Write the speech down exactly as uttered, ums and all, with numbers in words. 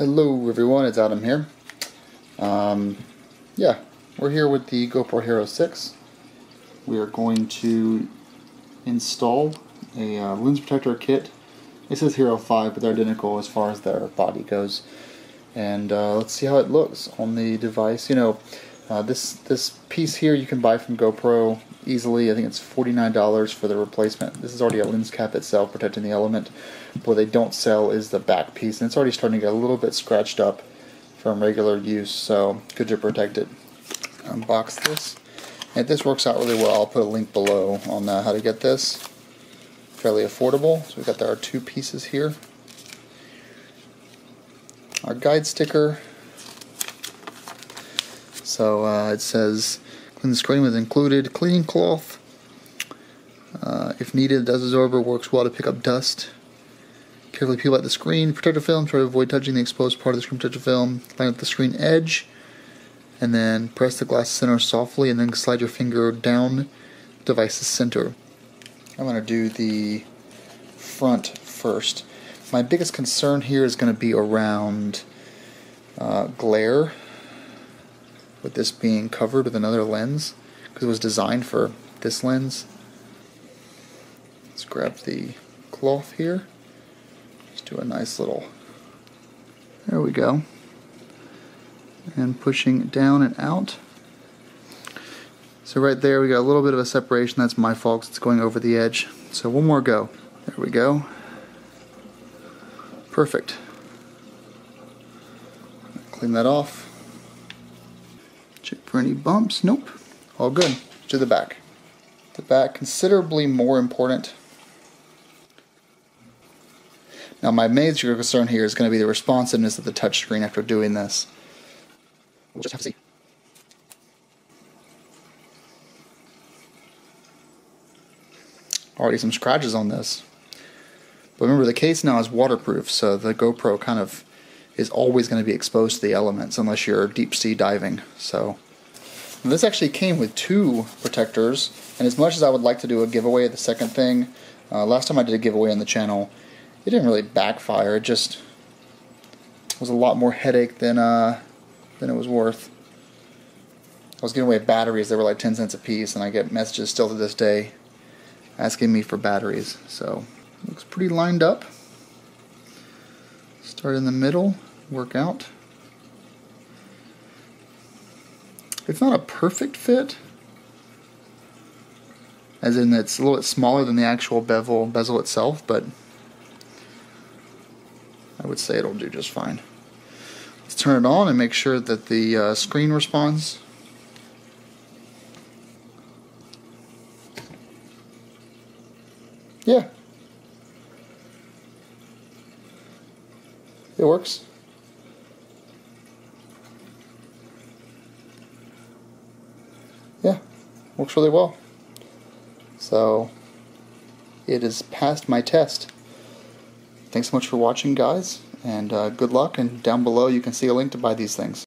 Hello everyone, it's Adam here. Um, yeah, we're here with the GoPro Hero six. We are going to install a uh, lens protector kit. It says Hero five, but they're identical as far as their body goes. And uh, let's see how it looks on the device. You know, uh, this this piece here you can buy from GoPro easily. I think it's forty-nine dollars for the replacement. This is already a lens cap itself protecting the element. But what they don't sell is the back piece, and it's already starting to get a little bit scratched up from regular use, so good to protect it. Unbox this. And if this works out really well, I'll put a link below on uh, how to get this. Fairly affordable. So we've got our two pieces here. Our guide sticker. So uh, it says clean the screen with included cleaning cloth. Uh, if needed, the absorber works well to pick up dust. Carefully peel out the screen protector film. Try to avoid touching the exposed part of the screen protector film. Line up the screen edge, and then press the glass center softly, and then slide your finger down the device's center. I'm going to do the front first. My biggest concern here is going to be around uh, glare, with this being covered with another lens, because it was designed for this lens. Let's grab the cloth here. Do a nice little, there we go, and pushing it down and out. So right there we got a little bit of a separation. That's my fault, it's going over the edge. So one more go, there we go, perfect. Clean that off, check for any bumps, nope, all good. To the back, the back considerably more important. Now my major concern here is going to be the responsiveness of the touchscreen after doing this. We'll just have to see. Already some scratches on this. But remember, the case now is waterproof, so the GoPro kind of is always going to be exposed to the elements unless you're deep sea diving. So now this actually came with two protectors, and as much as I would like to do a giveaway, the second thing, uh, last time I did a giveaway on the channel, it didn't really backfire. It just was a lot more headache than uh, than it was worth. I was giving away batteries. They were like ten cents a piece, and I get messages still to this day asking me for batteries. So looks pretty lined up. Start in the middle, work out. It's not a perfect fit, as in it's a little bit smaller than the actual bevel bezel itself, but I would say it'll do just fine. Let's turn it on and make sure that the uh, screen responds. Yeah. It works. Yeah, works really well. So it has passed my test. Thanks so much for watching, guys, and uh, good luck, and down below you can see a link to buy these things.